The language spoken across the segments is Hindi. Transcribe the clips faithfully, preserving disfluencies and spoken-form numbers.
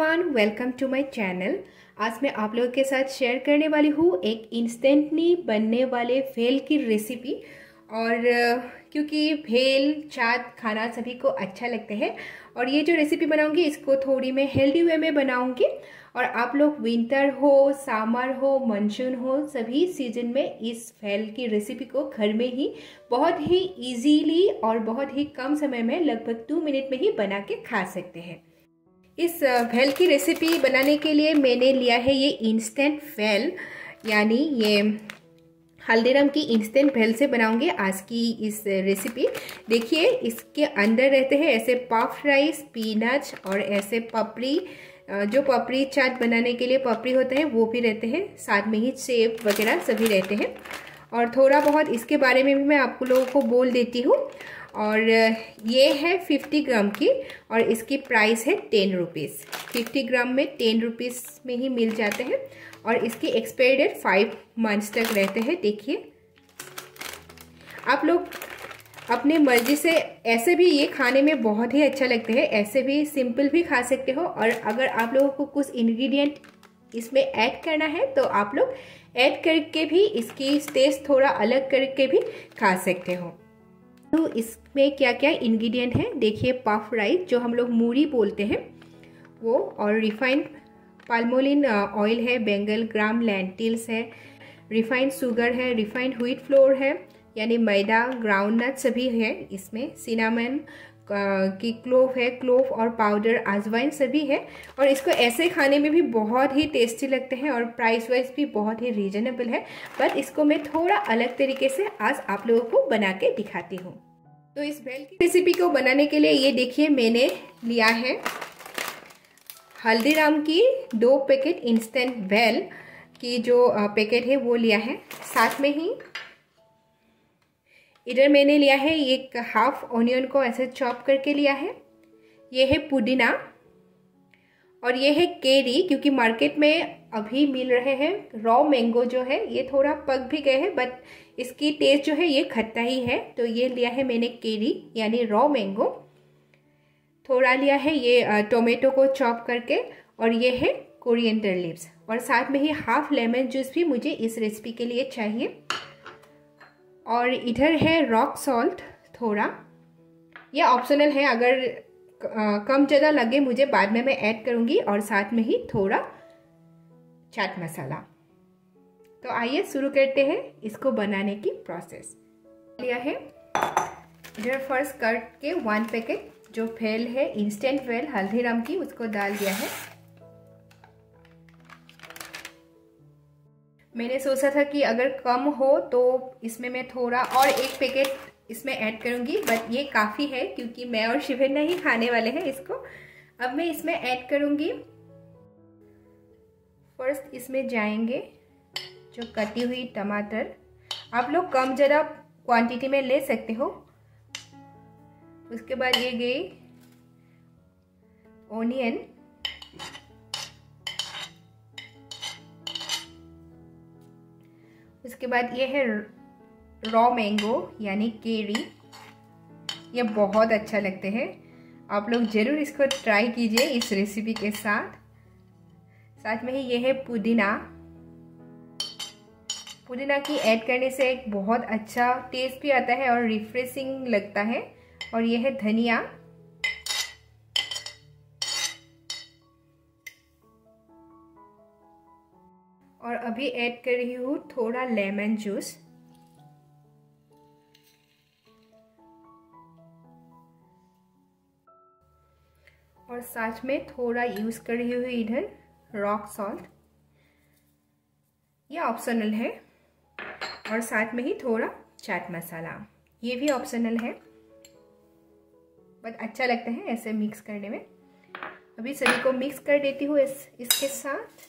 Everyone, welcome to my channel. आज मैं आप लोगों के साथ शेयर करने वाली हूँ एक इंस्टेंटली बनने वाले भेल की रेसिपी। और क्योंकि भेल चाट खाना सभी को अच्छा लगता है और ये जो रेसिपी बनाऊंगी इसको थोड़ी मैं हेल्दी वे में बनाऊंगी। और आप लोग विंटर हो, सामर हो, मानसून हो, सभी सीजन में इस भेल की रेसिपी को घर में ही बहुत ही इजीली और बहुत ही कम समय में लगभग दो मिनट में ही बना के खा सकते हैं। इस भेल की रेसिपी बनाने के लिए मैंने लिया है ये इंस्टेंट भेल, यानी ये हल्दीराम की इंस्टेंट भेल से बनाऊंगे आज की इस रेसिपी। देखिए, इसके अंदर रहते हैं ऐसे पफ राइस, पीनट्स और ऐसे पपड़ी, जो पपड़ी चाट बनाने के लिए पपड़ी होते हैं वो भी रहते हैं, साथ में ही सेब वगैरह सभी रहते हैं। और थोड़ा बहुत इसके बारे में भी मैं आप लोगों को बोल देती हूँ। और ये है पचास ग्राम की और इसकी प्राइस है टेन रुपीज़। पचास ग्राम में टेन रुपीज़ में ही मिल जाते हैं और इसकी एक्सपायरी डेट फाइव मंथ्स तक रहते हैं। देखिए, आप लोग अपने मर्जी से ऐसे भी, ये खाने में बहुत ही अच्छा लगते हैं, ऐसे भी सिंपल भी खा सकते हो। और अगर आप लोगों को कुछ इंग्रेडिएंट इसमें ऐड करना है तो आप लोग ऐड करके भी, इसकी टेस्ट थोड़ा अलग करके भी खा सकते हो। तो इसमें क्या क्या इंग्रेडिएंट है, देखिए पफ राइस जो हम लोग मूरी बोलते हैं वो, और रिफाइंड पाल्मोलिन ऑयल है, बेंगल ग्राम लेंटिल्स है, रिफाइंड शुगर है, रिफाइंड व्हीट फ्लोर है यानी मैदा, ग्राउंड नट सभी है इसमें, सिनामन की क्लोव है, क्लोव और पाउडर अजवाइन सभी है। और इसको ऐसे खाने में भी बहुत ही टेस्टी लगते हैं और प्राइस वाइज भी बहुत ही रीजनेबल है। बट इसको मैं थोड़ा अलग तरीके से आज आप लोगों को बना के दिखाती हूँ। तो इस भेल की रेसिपी को बनाने के लिए ये देखिए मैंने लिया है हल्दीराम की दो पैकेट इंस्टेंट भेल की जो पैकेट है वो लिया है। साथ में ही इधर मैंने लिया है एक हाफ ऑनियन को ऐसे चॉप करके लिया है। ये है पुदीना और ये है केरी, क्योंकि मार्केट में अभी मिल रहे हैं। रॉ मैंगो जो है ये थोड़ा पक भी गए हैं बट इसकी टेस्ट जो है ये खट्टा ही है, तो ये लिया है मैंने केरी यानी रॉ मैंगो। थोड़ा लिया है ये टोमेटो को चॉप करके, और ये है कोरिएंडर लीव्स। और साथ में ही हाफ लेमन जूस भी मुझे इस रेसिपी के लिए चाहिए। और इधर है रॉक सॉल्ट थोड़ा, ये ऑप्शनल है, अगर कम ज़्यादा लगे मुझे बाद में मैं ऐड करूँगी। और साथ में ही थोड़ा चाट मसाला। तो आइए शुरू करते हैं इसको बनाने की प्रोसेस। लिया है इधर फर्स्ट कट के वन पैकेट जो भेल है, इंस्टेंट भेल हल्दीराम की, उसको डाल दिया है। मैंने सोचा था कि अगर कम हो तो इसमें मैं थोड़ा और एक पैकेट इसमें ऐड करूंगी, बट ये काफ़ी है क्योंकि मैं और शिविर नहीं खाने वाले हैं इसको। अब मैं इसमें ऐड करूंगी, फर्स्ट इसमें जाएंगे जो कटी हुई टमाटर, आप लोग कम ज़्यादा क्वांटिटी में ले सकते हो। उसके बाद ये गई ऑनियन, उसके बाद ये है रॉ मैंगो यानी केरी, ये बहुत अच्छा लगते हैं, आप लोग ज़रूर इसको ट्राई कीजिए इस रेसिपी के साथ। साथ में ही ये है पुदीना, पुदीना की ऐड करने से एक बहुत अच्छा टेस्ट भी आता है और रिफ्रेशिंग लगता है। और ये है धनिया, और अभी ऐड कर रही हूँ थोड़ा लेमन जूस। और साथ में थोड़ा यूज कर रही हूँ इधर रॉक सॉल्ट, ये ऑप्शनल है। और साथ में ही थोड़ा चाट मसाला, ये भी ऑप्शनल है बट अच्छा लगता है ऐसे मिक्स करने में। अभी सभी को मिक्स कर देती हूँ इस इसके साथ।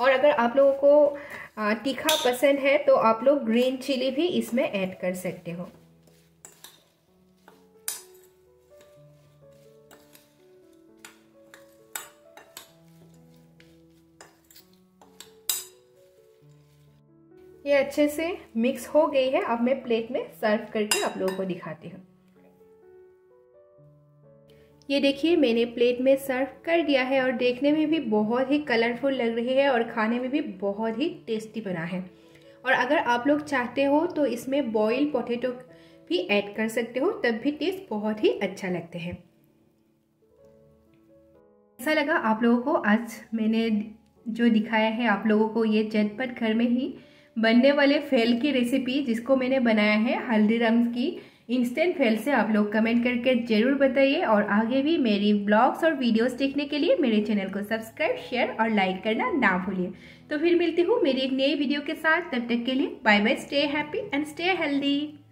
और अगर आप लोगों को तीखा पसंद है तो आप लोग ग्रीन चिली भी इसमें ऐड कर सकते हो। ये अच्छे से मिक्स हो गई है। अब मैं प्लेट में सर्व करके आप लोगों को दिखाती हूँ। ये देखिए मैंने प्लेट में सर्व कर दिया है और देखने में भी बहुत ही कलरफुल लग रही है और खाने में भी बहुत ही टेस्टी बना है। और अगर आप लोग चाहते हो तो इसमें बॉइल्ड पोटैटो भी ऐड कर सकते हो, तब भी टेस्ट बहुत ही अच्छा लगते हैं। ऐसा लगा आप लोगों को आज मैंने जो दिखाया है आप लोगों को ये झटपट घर में ही बनने वाले फेल की रेसिपी जिसको मैंने बनाया है हल्दीराम्स की इंस्टेंट फेल से आप लोग कमेंट करके जरूर बताइए। और आगे भी मेरी ब्लॉग्स और वीडियोस देखने के लिए मेरे चैनल को सब्सक्राइब, शेयर और लाइक करना ना भूलिए। तो फिर मिलती हूँ मेरी एक नई वीडियो के साथ, तब तक के लिए bye bye. Stay happy and stay healthy.